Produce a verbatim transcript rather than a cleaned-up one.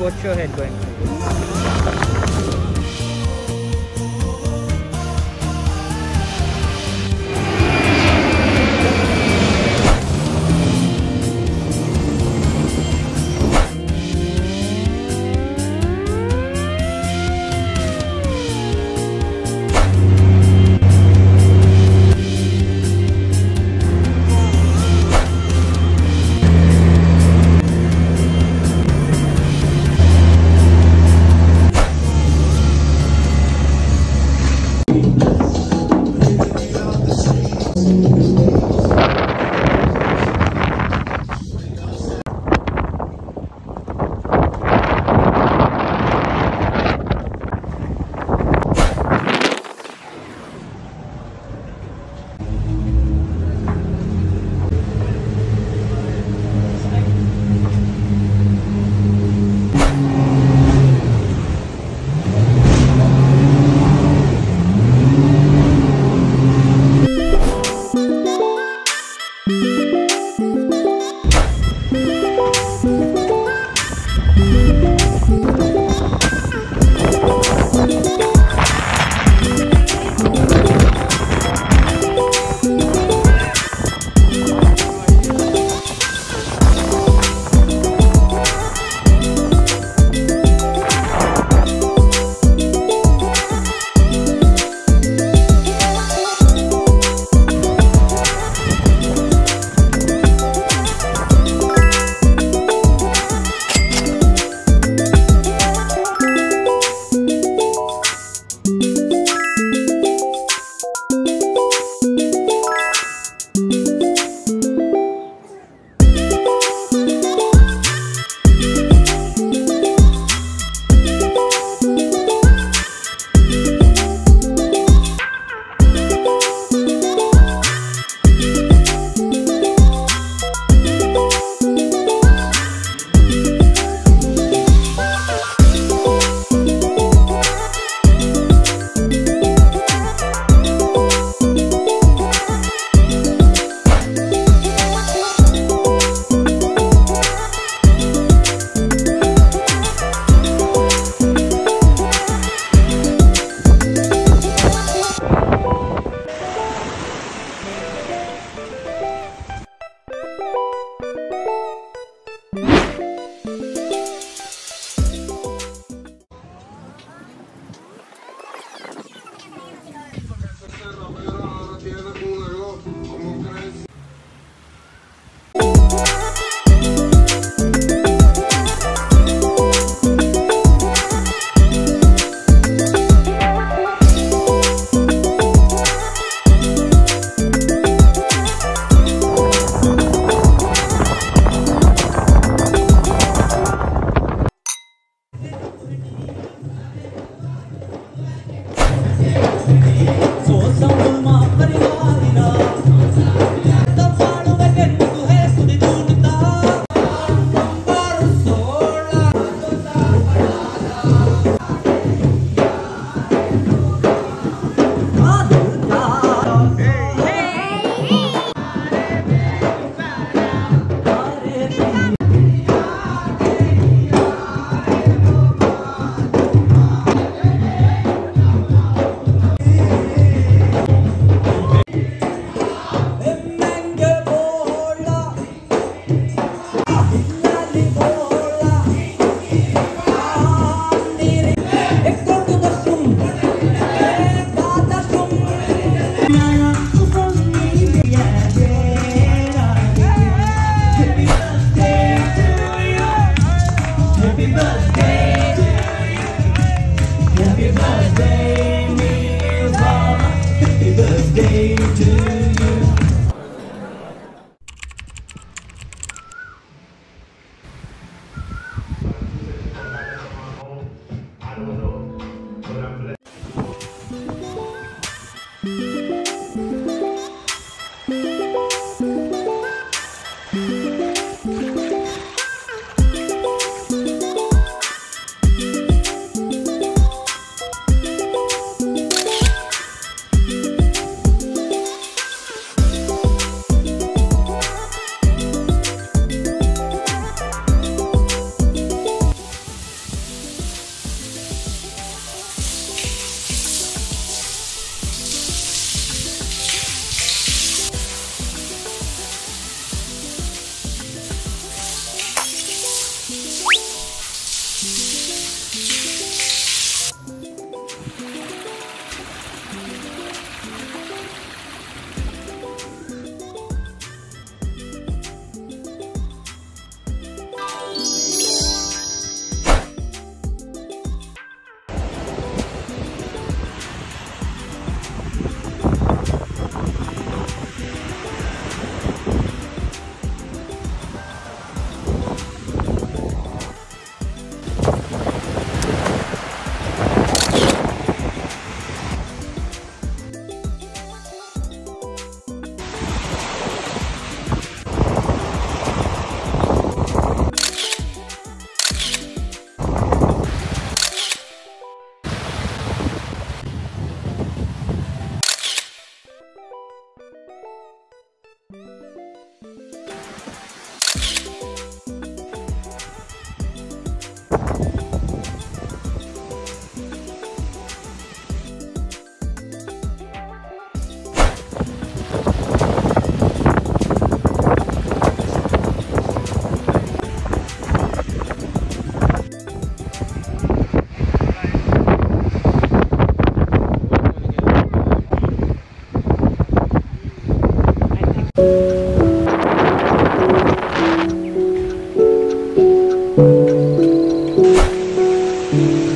watch your head going Mm-hmm.